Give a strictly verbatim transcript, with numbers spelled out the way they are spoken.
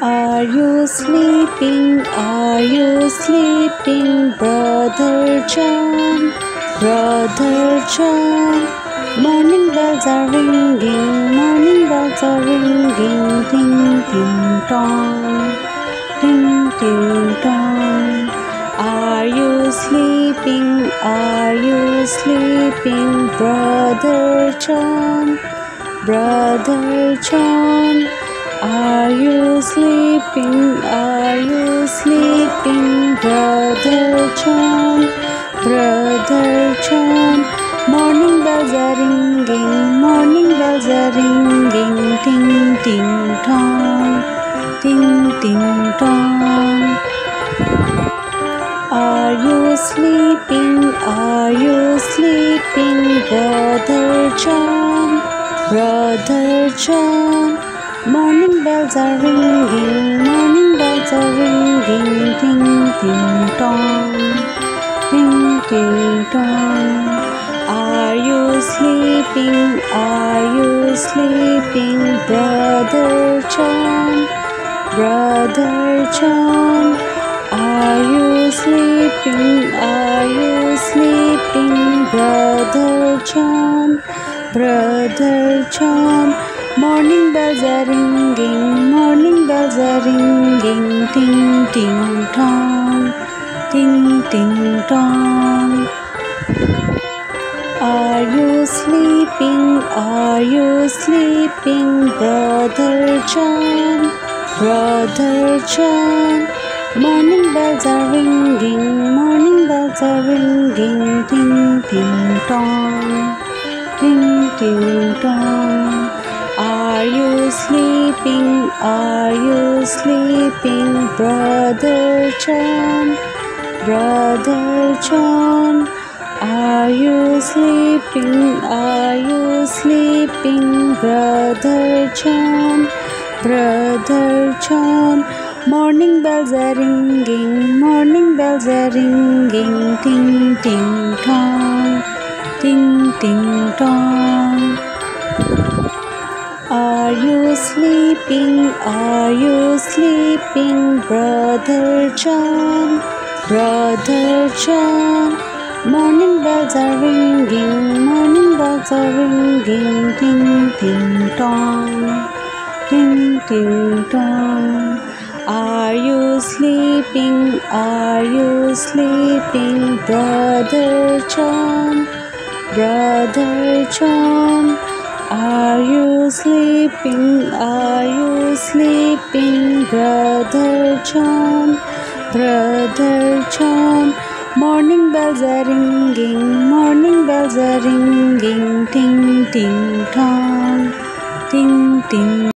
Are you sleeping? Are you sleeping, Brother John? Brother John. Morning bells are ringing, morning bells are ringing, ting ting tong, ting ting tong. Are you sleeping? Are you sleeping, Brother John? Brother John. Are you sleeping? Are you sleeping, Brother John? Brother John. Morning bells are ringing, morning bells are ringing, ting ting tong, ting ting tong. Are you sleeping? Are you sleeping, Brother John? Brother John. Morning bells are ringing, morning bells are ringing, ting ting tong, ting ting tong. Are you sleeping? Are you sleeping, Brother John? Brother John. Are you sleeping? Are you sleeping, Brother John? Brother John. Morning bells are ringing, morning bells are ringing, ting ting tong, ting ting tong. Are you sleeping? Are you sleeping, Brother John? Brother John. Morning bells are ringing, morning bells are ringing, ting ting tong, ting ting tong. Are you sleeping? Are you sleeping, Brother John? Brother John. Are you sleeping? Are you sleeping, Brother John? Brother John. Morning bells are ringing, morning bells are ringing, ting ting tong, ting ting tong. Are you sleeping? Are you sleeping, Brother John? Brother John. Morning bells are ringing, morning bells are ringing, ting ting tong, ting ting tong. Are you sleeping? Are you sleeping, Brother John? Brother John. Are you sleeping? Are you sleeping, Brother John? Brother John. Morning bells are ringing, morning bells are ringing, ting ting tong, ting ting.